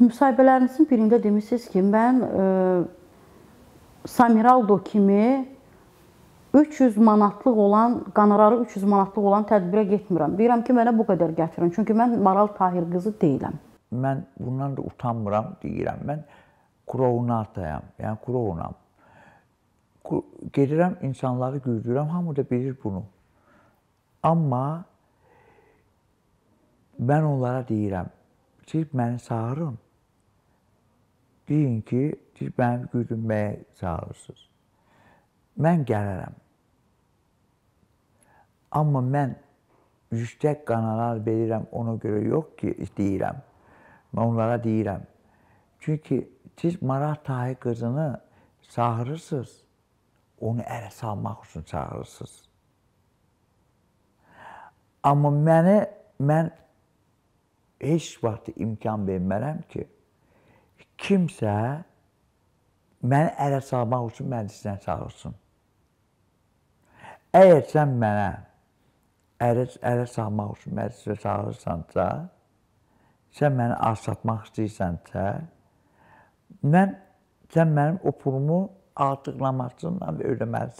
Müsahibələrinizin birində demişsiniz ki, mən Samiraldo kimi 300 manatlıq olan, qanararı 300 manatlıq olan tədbirə getmirəm. Deyirəm ki, mənə bu qədər gətirin. Çünki mən Maral Tahir qızı deyiləm. Mən bundan da utanmıram, deyirəm. Mən Kronatayam, yəni Kronam. Gedirəm, insanları güldürəm, hamı da bilir bunu. Amma mən onlara deyirəm, siz məni çağırın. Deyin ki, siz məni güldürməyə çağırırsınız. Mən gələrəm. Amma mən yüksək qanallar verirəm, ona görə yox ki, deyirəm. Mən onlara deyirəm. Çünki siz Maral Tahir qızını çağırırsınız, onu ələ salmaq üçün çağırırsınız. Amma mən heç vaxt imkan vermərəm ki, kimsə məni ələ salmaq üçün məclisinə çağırsın. Əgər sən mənə ələ salmaq üçün məclisinə çağırırsansa, sən məni alçatmaq istəyirsənsə, sən mənim o pulumu artıqlamasından ödəməlisən.